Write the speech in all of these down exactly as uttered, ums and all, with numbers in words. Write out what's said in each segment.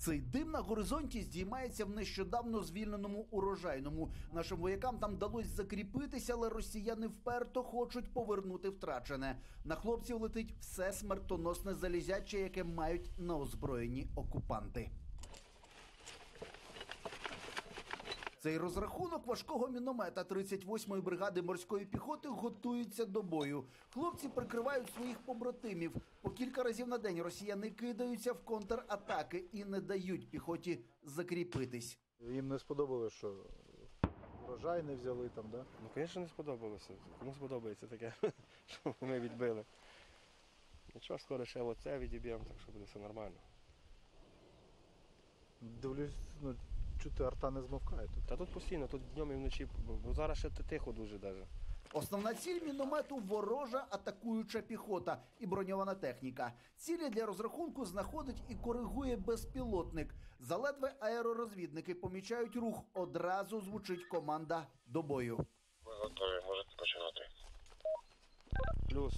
Цей дим на горизонті здіймається в нещодавно звільненому Урожайному. Нашим воякам там вдалося закріпитися, але росіяни вперто хочуть повернути втрачене. На хлопців летить все смертоносне залізяче, яке мають на озброєнні окупанти. Цей розрахунок важкого міномета тридцять восьмої бригади морської піхоти готується до бою. Хлопці прикривають своїх побратимів. По кілька разів на день росіяни кидаються в контратаки і не дають піхоті закріпитись. Їм не сподобалося, що Урожай не взяли там, да? Ну, звісно, не сподобалося. Кому сподобається таке, що ми відбили. Нічого, скоро ще оце відіб'ємо, так що буде все нормально. Дивлюсь, ну... чути, арта не змовкає тут. Та тут постійно, тут днем і вночі, бо зараз ще тихо дуже навіть. Основна ціль міномету – ворожа атакуюча піхота і броньована техніка. Цілі для розрахунку знаходить і коригує безпілотник. Заледве аеророзвідники помічають рух, одразу звучить команда до бою. Ми готові, можете починати. Плюс.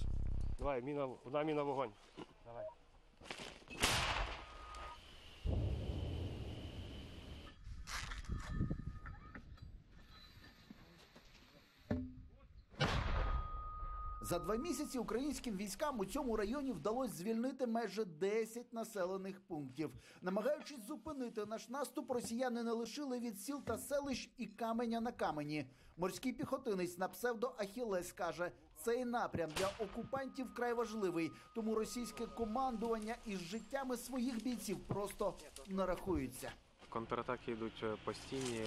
Давай, міна, одна міна, вогонь. Давай. За два місяці українським військам у цьому районі вдалося звільнити майже десять населених пунктів. Намагаючись зупинити наш наступ, росіяни не лишили від сіл та селищ і каменя на камені. Морський піхотинець на псевдо Ахіллес каже, цей напрям для окупантів вкрай важливий, тому російське командування із життями своїх бійців просто не рахується. Контратаки йдуть постійні,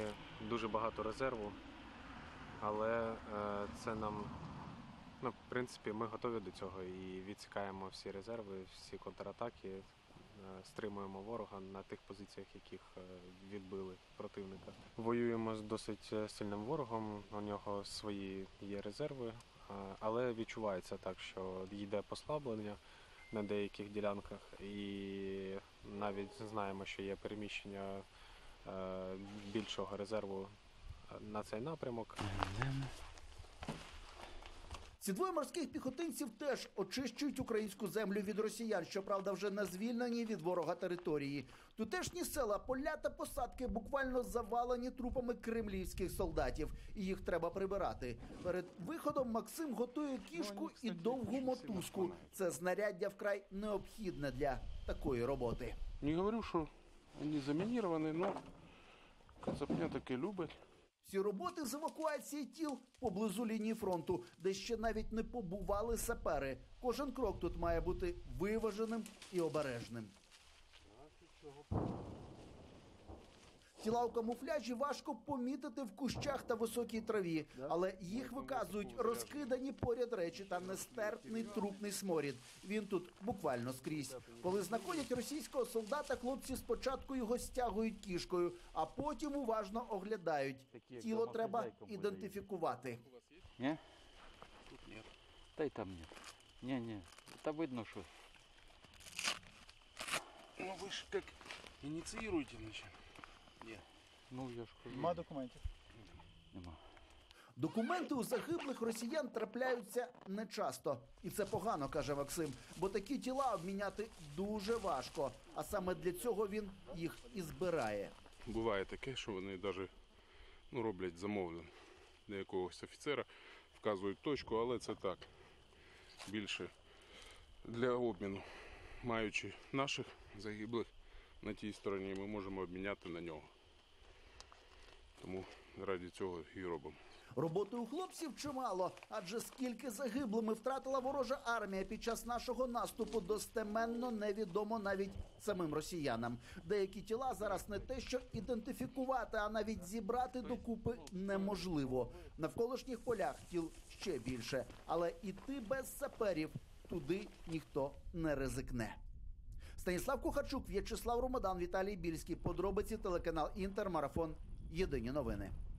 дуже багато резерву, але це нам... Ну, в принципі, ми готові до цього і відсікаємо всі резерви, всі контратаки, стримуємо ворога на тих позиціях, яких відбили противника. Воюємо з досить сильним ворогом, у нього свої є резерви, але відчувається так, що йде послаблення на деяких ділянках і навіть знаємо, що є переміщення більшого резерву на цей напрямок. Ці двоє морських піхотинців теж очищують українську землю від росіян, щоправда, вже на звільненій від ворога території. Тутешні села, поля та посадки буквально завалені трупами кремлівських солдатів, і їх треба прибирати. Перед виходом Максим готує кішку і довгу мотузку. Це знаряддя вкрай необхідне для такої роботи. Не говорю, що вони замініровані, але кацапня таки люблять. Ці роботи з евакуації тіл поблизу лінії фронту, де ще навіть не побували сапери. Кожен крок тут має бути виваженим і обережним. Тіла у камуфляжі важко помітити в кущах та високій траві, але їх виказують розкидані поряд речі та нестерпний трупний сморід. Він тут буквально скрізь. Коли знаходять російського солдата, хлопці спочатку його стягують кішкою, а потім уважно оглядають. Тіло треба ідентифікувати. Ні? Та й там ні. Ні, ні. Та видно, що. Ну ви ж як ініціюєте, значить. Ну, я ж кажу. Нема документів? Нема. Документи у загиблих росіян трапляються нечасто. І це погано, каже Максим, бо такі тіла обміняти дуже важко. А саме для цього він їх і збирає. Буває таке, що вони навіть ну, роблять замовлення для якогось офіцера, вказують точку, але це так. Більше для обміну, маючи наших загиблих, на тій стороні ми можемо обміняти на нього. Тому раді цього і робимо. Роботи у хлопців чимало, адже скільки загиблими втратила ворожа армія під час нашого наступу достеменно невідомо навіть самим росіянам. Деякі тіла зараз не те, що ідентифікувати, а навіть зібрати докупи неможливо. На вколишніх полях тіл ще більше, але іти без саперів туди ніхто не ризикне. Станіслав Кухарчук, В'ячеслав Ромадан, Віталій Більський. Подробиці, телеканал Інтер Марафон. Єдині новини.